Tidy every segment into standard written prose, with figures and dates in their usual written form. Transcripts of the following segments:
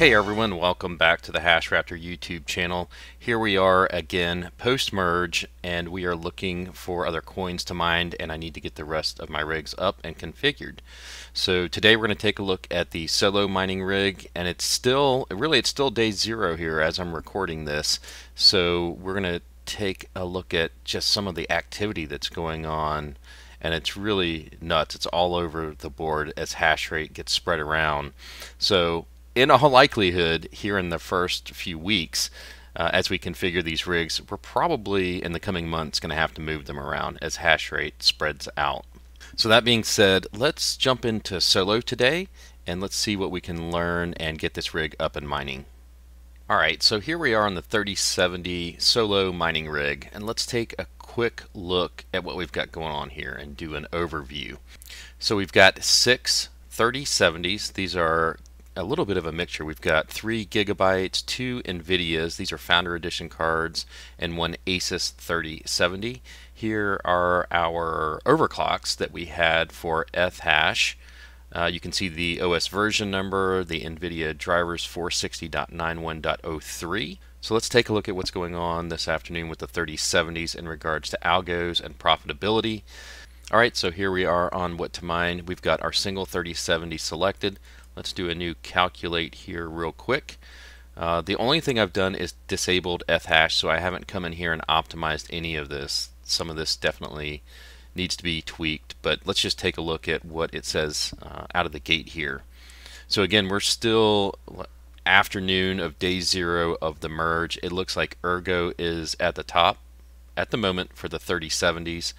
Hey everyone, welcome back to the HashRaptor YouTube channel. Here we are again post-merge, and we are looking for other coins to mine, and I need to get the rest of my rigs up and configured. So today we're going to take a look at the solo mining rig, and it's still day zero here as I'm recording this. So we're going to take a look at just some of the activity that's going on, and it's really nuts. It's all over the board as hash rate gets spread around. So in all likelihood, here in the first few weeks, as we configure these rigs, we're probably in the coming months going to have to move them around as hash rate spreads out. So that being said, let's jump into solo today and let's see what we can learn and get this rig up and mining. Alright, so here we are on the 3070 solo mining rig, and let's take a quick look at what we've got going on here and do an overview. So we've got six 3070s. These are a little bit of a mixture. We've got 3 gigabytes, 2 NVIDIAs, these are Founder Edition cards, and 1 Asus 3070. Here are our overclocks that we had for Ethash. You can see the OS version number, the NVIDIA drivers 460.91.03. So let's take a look at what's going on this afternoon with the 3070s in regards to algos and profitability. Alright, so here we are on whattomine. We've got our single 3070 selected. Let's do a new calculate here real quick. The only thing I've done is disabled Ethash, so I haven't come in here and optimized any of this. Some of this definitely needs to be tweaked, but let's just take a look at what it says out of the gate here. So again, we're still afternoon of day zero of the merge. It looks like Ergo is at the top at the moment for the 3070s.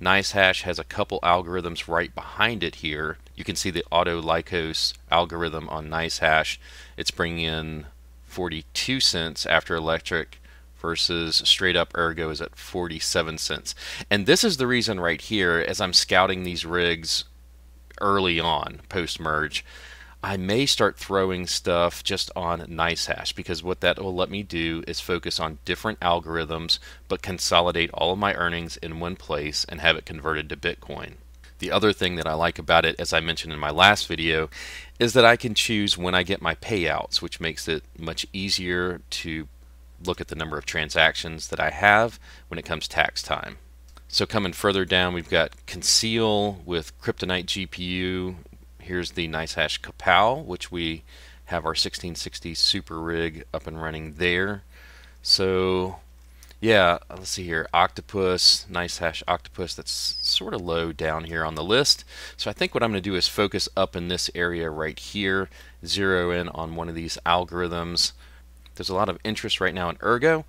NiceHash has a couple algorithms right behind it here. You can see the AutoLykos algorithm on NiceHash. It's bringing in 42 cents after electric versus straight up Ergo is at 47 cents. And this is the reason right here, as I'm scouting these rigs early on post-merge, I may start throwing stuff just on NiceHash, because what that will let me do is focus on different algorithms but consolidate all of my earnings in one place and have it converted to Bitcoin. The other thing that I like about it, as I mentioned in my last video, is that I can choose when I get my payouts, which makes it much easier to look at the number of transactions that I have when it comes tax time. So coming further down, we've got Conceal with Kryptonite GPU. Here's the NiceHash Capal, which we have our 1660 super rig up and running there. So yeah, let's see here, Octopus, NiceHash Octopus, that's sort of low down here on the list. So I think what I'm going to do is focus up in this area right here, zero in on one of these algorithms. There's a lot of interest right now in Ergo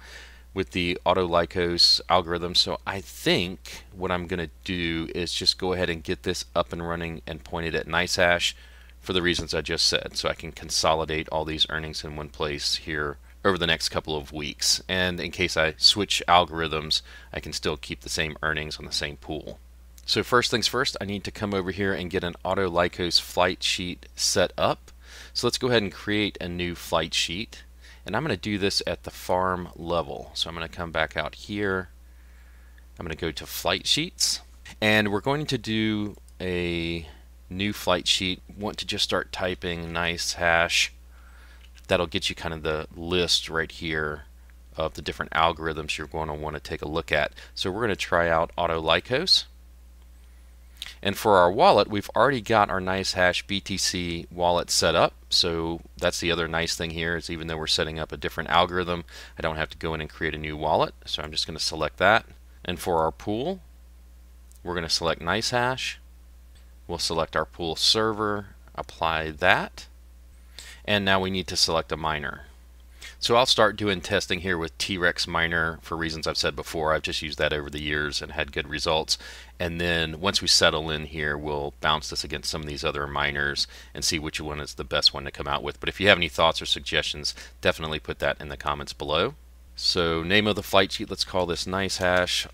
with the AutoLykos algorithm, so I think what I'm going to do is just go ahead and get this up and running and point it at NiceHash for the reasons I just said, so I can consolidate all these earnings in one place here over the next couple of weeks, and in case I switch algorithms I can still keep the same earnings on the same pool. So first things first, I need to come over here and get an AutoLykos flight sheet set up. So let's go ahead and create a new flight sheet, and I'm going to do this at the farm level. So I'm going to come back out here, I'm going to go to flight sheets, and we're going to do a new flight sheet. Want to just start typing NiceHash. That'll get you kind of the list right here of the different algorithms you're going to want to take a look at. So we're going to try out AutoLykos. And for our wallet, we've already got our NiceHash BTC wallet set up. So that's the other nice thing here, is even though we're setting up a different algorithm, I don't have to go in and create a new wallet. So I'm just going to select that. And for our pool, we're going to select NiceHash. We'll select our pool server, apply that. And now we need to select a miner. So I'll start doing testing here with T-Rex Miner. For reasons I've said before, I've just used that over the years and had good results. And then once we settle in here, we'll bounce this against some of these other miners and see which one is the best one to come out with. But if you have any thoughts or suggestions, definitely put that in the comments below. So name of the flight sheet, let's call this NiceHash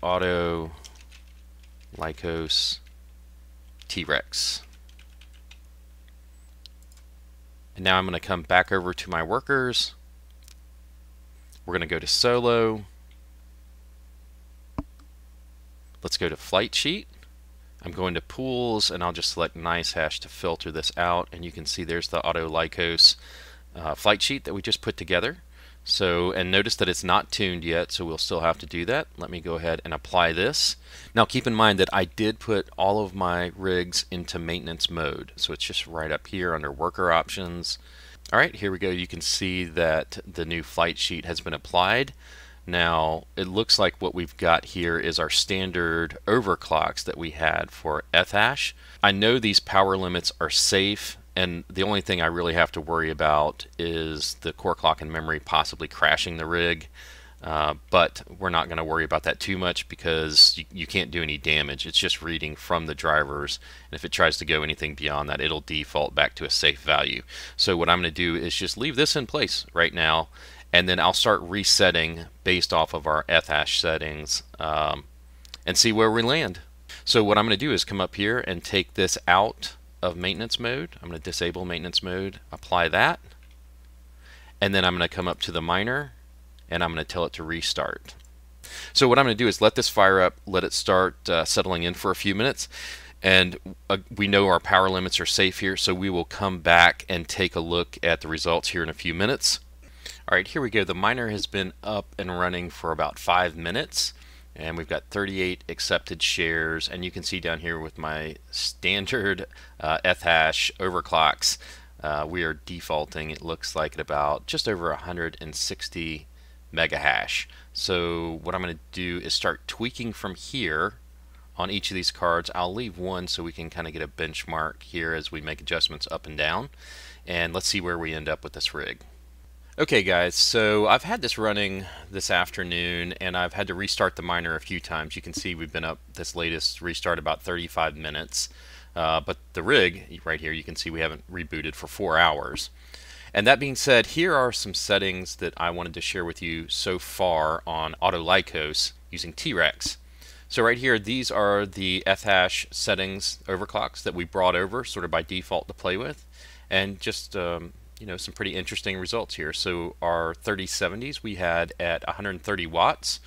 AutoLykos T-Rex. And now I'm going to come back over to my workers. We're going to go to solo. Let's go to flight sheet. I'm going to pools, and I'll just select NiceHash to filter this out. And you can see there's the AutoLykos flight sheet that we just put together. So, and notice that it's not tuned yet, so we'll still have to do that. Let me go ahead and apply this. Now keep in mind that I did put all of my rigs into maintenance mode. So it's just right up here under worker options. All right, here we go. You can see that the new flight sheet has been applied. Now it looks like what we've got here is our standard overclocks that we had for Ethash. I know these power limits are safe, and the only thing I really have to worry about is the core clock and memory possibly crashing the rig, but we're not going to worry about that too much because you can't do any damage. It's just reading from the drivers, and if it tries to go anything beyond that, it'll default back to a safe value. So what I'm going to do is just leave this in place right now, and then I'll start resetting based off of our Ethash settings and see where we land. So what I'm going to do is come up here and take this out of maintenance mode. I'm going to disable maintenance mode, apply that, and then I'm going to come up to the miner and I'm going to tell it to restart. So what I'm going to do is let this fire up, let it start settling in for a few minutes, and we know our power limits are safe here, so we will come back and take a look at the results here in a few minutes. Alright, here we go. The miner has been up and running for about 5 minutes. And we've got 38 accepted shares, and you can see down here with my standard Ethash overclocks, we are defaulting, it looks like, at about just over 160 megahash. So what I'm going to do is start tweaking from here on each of these cards. I'll leave one so we can kind of get a benchmark here as we make adjustments up and down, and let's see where we end up with this rig. Okay guys, so I've had this running this afternoon and I've had to restart the miner a few times. You can see we've been up this latest restart about 35 minutes, but the rig right here, you can see we haven't rebooted for 4 hours. And that being said, here are some settings that I wanted to share with you so far on AutoLykos using T-Rex. So right here, these are the Ethash settings overclocks that we brought over sort of by default to play with, and just you know, some pretty interesting results here. So our 3070s we had at 130 watts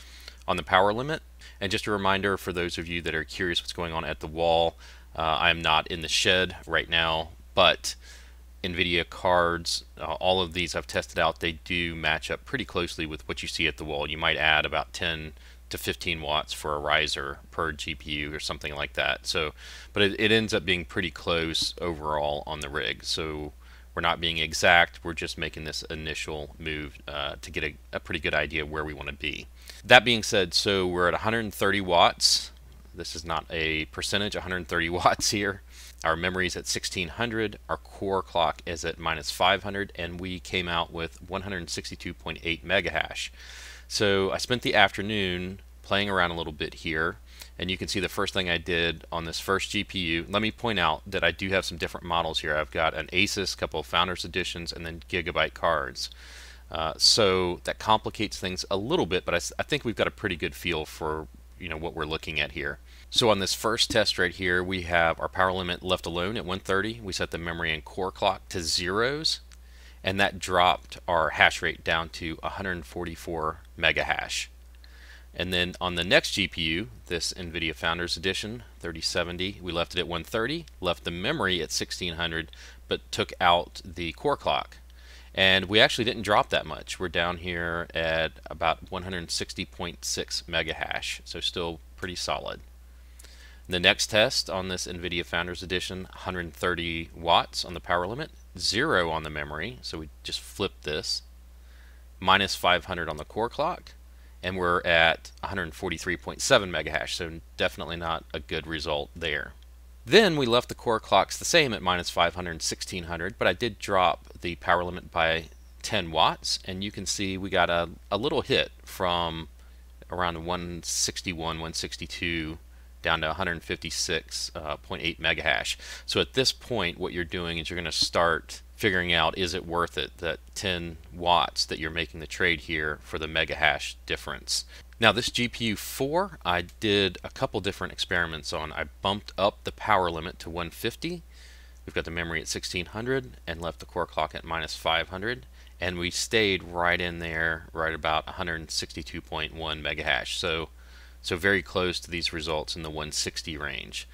on the power limit. And just a reminder for those of you that are curious what's going on at the wall, I'm not in the shed right now, but NVIDIA cards, all of these I've tested out, they do match up pretty closely with what you see at the wall. You might add about 10 to 15 watts for a riser per GPU or something like that. So, but it ends up being pretty close overall on the rig. So we're not being exact, we're just making this initial move to get a pretty good idea where we want to be. That being said, so we're at 130 watts. This is not a percentage, 130 watts here. Our memory is at 1600, our core clock is at -500, and we came out with 162.8 megahash. So I spent the afternoon playing around a little bit here, and you can see the first thing I did on this first GPU. Let me point out that I do have some different models here. I've got an Asus, couple of Founders Editions, and then Gigabyte cards. So that complicates things a little bit, but I think we've got a pretty good feel for, you know, what we're looking at here. So on this first test right here, we have our power limit left alone at 130. We set the memory and core clock to zeros, and that dropped our hash rate down to 144 megahash. And then on the next GPU, this NVIDIA Founders Edition 3070, we left it at 130, left the memory at 1600, but took out the core clock. And we actually didn't drop that much. We're down here at about 160.6 megahash, so still pretty solid. The next test on this NVIDIA Founders Edition, 130 watts on the power limit, 0 on the memory, so we just flipped this, -500 on the core clock, and we're at 143.7 megahash, so definitely not a good result there. Then we left the core clocks the same at -500 and 1600, but I did drop the power limit by 10 watts, and you can see we got a little hit from around 161, 162 down to 156.8 megahash. So at this point, what you're doing is you're going to start figuring out, is it worth it, that 10 watts that you're making the trade here for the mega hash difference. Now this GPU 4, I did a couple different experiments on. I bumped up the power limit to 150. We've got the memory at 1600 and left the core clock at -500, and we stayed right in there, right about 162.1 megahash. So very close to these results in the 160 range.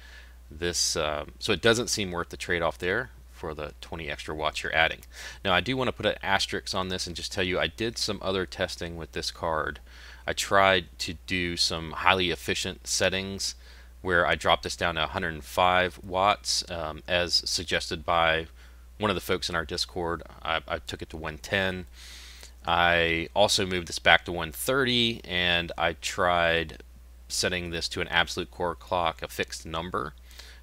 So it doesn't seem worth the trade-off there for the 20 extra watts you're adding. Now I do want to put an asterisk on this and just tell you I did some other testing with this card. I tried to do some highly efficient settings where I dropped this down to 105 watts as suggested by one of the folks in our Discord. I took it to 110. I also moved this back to 130, and I tried setting this to an absolute core clock, a fixed number,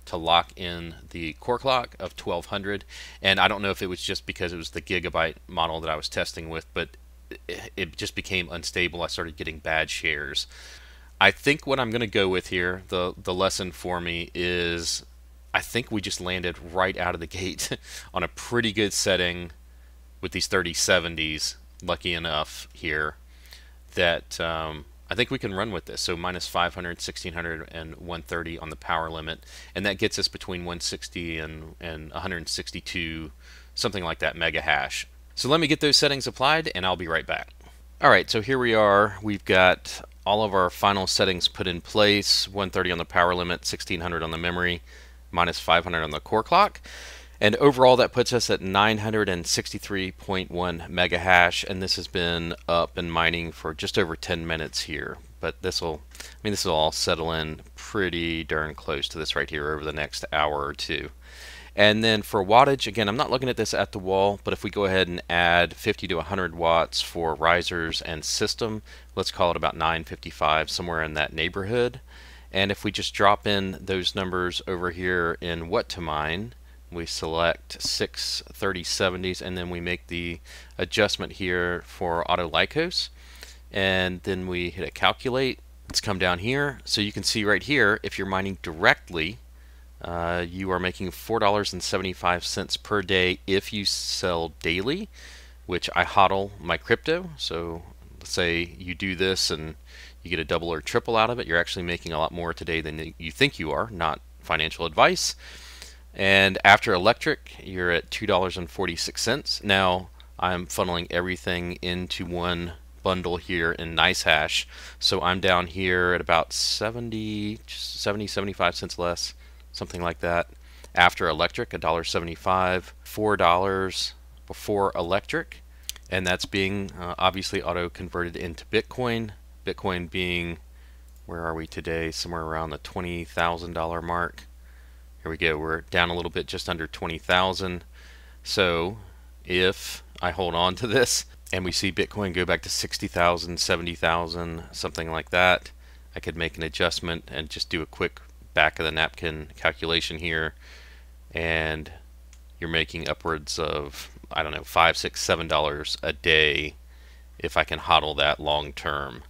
to lock in the core clock of 1200. And I don't know if it was just because it was the gigabyte model that I was testing with, but it just became unstable. I started getting bad shares. I think what I'm going to go with here, the lesson for me is, I think we just landed right out of the gate on a pretty good setting with these 3070s. Lucky enough here that I think we can run with this. So minus 500, 1600, and 130 on the power limit, and that gets us between 160 and 162, something like that, mega hash. So let me get those settings applied and I'll be right back. Alright, so here we are. We've got all of our final settings put in place. 130 on the power limit, 1600 on the memory, minus 500 on the core clock. And overall, that puts us at 963.1 mega hash, and this has been up and mining for just over 10 minutes here. But this will all settle in pretty darn close to this right here over the next hour or two. And then for wattage, again, I'm not looking at this at the wall, but if we go ahead and add 50 to 100 watts for risers and system, let's call it about 955, somewhere in that neighborhood. And if we just drop in those numbers over here in whattomine, we select 6 3070s, and then we make the adjustment here for AutoLykos, and then we hit a calculate. It's come down here, so you can see right here if you're mining directly, you are making $4.75 per day if you sell daily, which I hodl my crypto. So let's say you do this and you get a double or triple out of it, you're actually making a lot more today than you think you are. Not financial advice. And after electric, you're at $2.46. Now I'm funneling everything into one bundle here in NiceHash, so I'm down here at about 75 cents less, something like that. After electric, $1.75, $4 before electric, and that's being obviously auto converted into Bitcoin. Bitcoin being, where are we today? Somewhere around the $20,000 mark. Here we go, we're down a little bit, just under 20,000. So if I hold on to this and we see Bitcoin go back to 60,000, 70,000, something like that, I could make an adjustment and just do a quick back of the napkin calculation here, and you're making upwards of, I don't know, $5, $6, $7 a day if I can hodl that long term.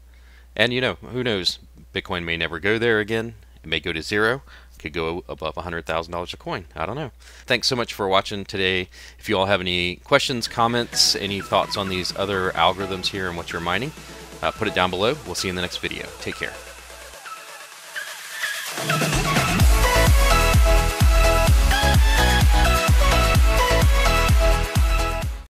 And you know, who knows, Bitcoin may never go there again, it may go to zero. Could go above $100,000 a coin. I don't know. Thanks so much for watching today. If you all have any questions, comments, any thoughts on these other algorithms here and what you're mining, put it down below. We'll see you in the next video. Take care.